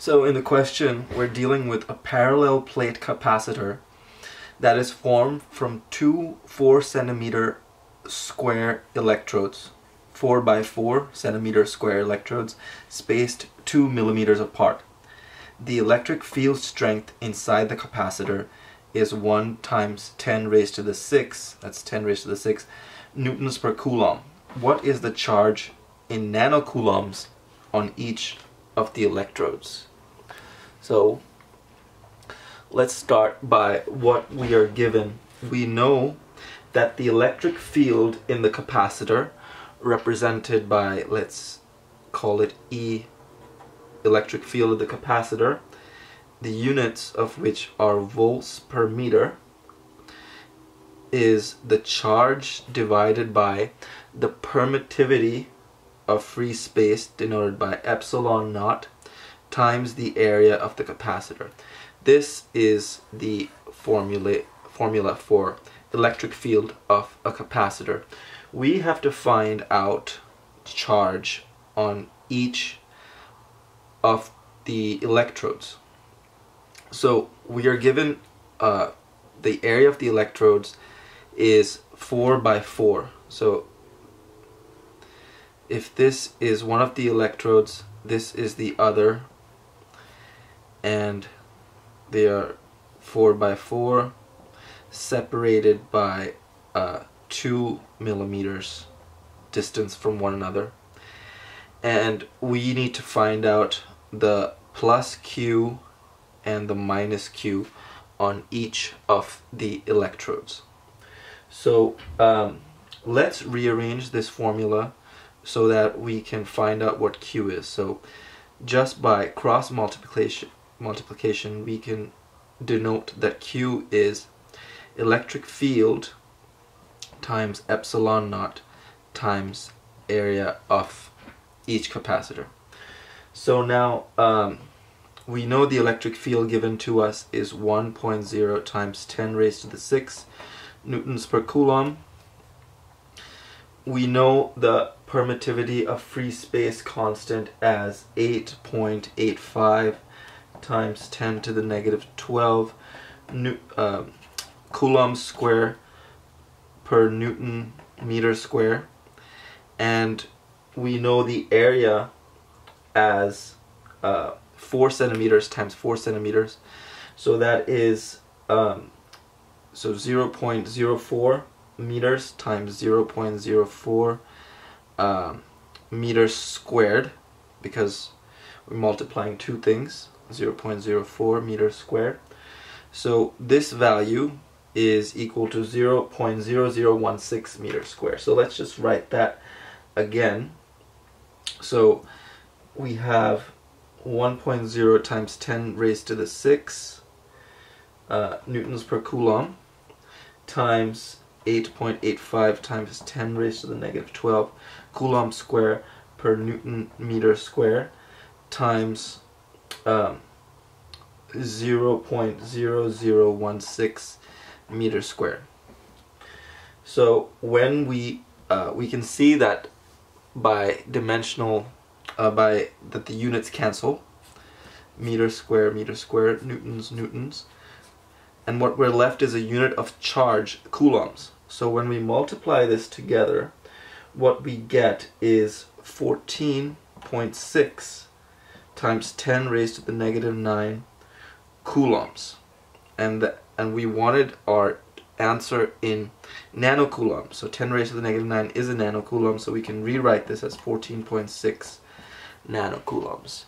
So in the question, we're dealing with a parallel plate capacitor that is formed from two 4 centimeter square electrodes, 4 by 4 centimeter square electrodes spaced 2 millimeters apart. The electric field strength inside the capacitor is 1 times 10 raised to the 6, that's 10 raised to the 6 newtons per coulomb. What is the charge in nanocoulombs on each of the electrodes? So let's start by what we are given. We know that the electric field in the capacitor, represented by, let's call it E, electric field of the capacitor, the units of which are volts per meter, is the charge divided by the permittivity of free space, denoted by epsilon naught, times the area of the capacitor. This is the formula for electric field of a capacitor. We have to find out charge on each of the electrodes. So we are given the area of the electrodes is 4 by 4. So if this is one of the electrodes, this is the other, and they are 4 by 4 separated by 2 millimeters distance from one another, and we need to find out the plus Q and the minus Q on each of the electrodes. So let's rearrange this formula so that we can find out what Q is. So just by cross multiplication we can denote that Q is electric field times epsilon naught times area of each capacitor. So now we know the electric field given to us is 1.0 times 10 raised to the 6 newtons per coulomb. We know the permittivity of free space constant as 8.85 times 10 to the negative 12 coulomb square per newton meter square, and we know the area as 4 centimeters times 4 centimeters, so that is 0.04 meters times 0.04 meters squared, because we're multiplying two things, 0.04 meters squared. So this value is equal to 0.0016 meters squared. So let's just write that again. So we have 1.0 times 10 raised to the 6 newtons per coulomb times 8.85 times 10 raised to the negative 12 coulomb square per newton meter square times 0.0016 meter square. So when we can see that by that the units cancel, meter square, newtons, and what we're left is a unit of charge, coulombs. So when we multiply this together, what we get is 14.6 times 10 raised to the negative 9 coulombs, and we wanted our answer in nanocoulombs. So 10 raised to the negative 9 is a nanocoulomb, so we can rewrite this as 14.6 nanocoulombs.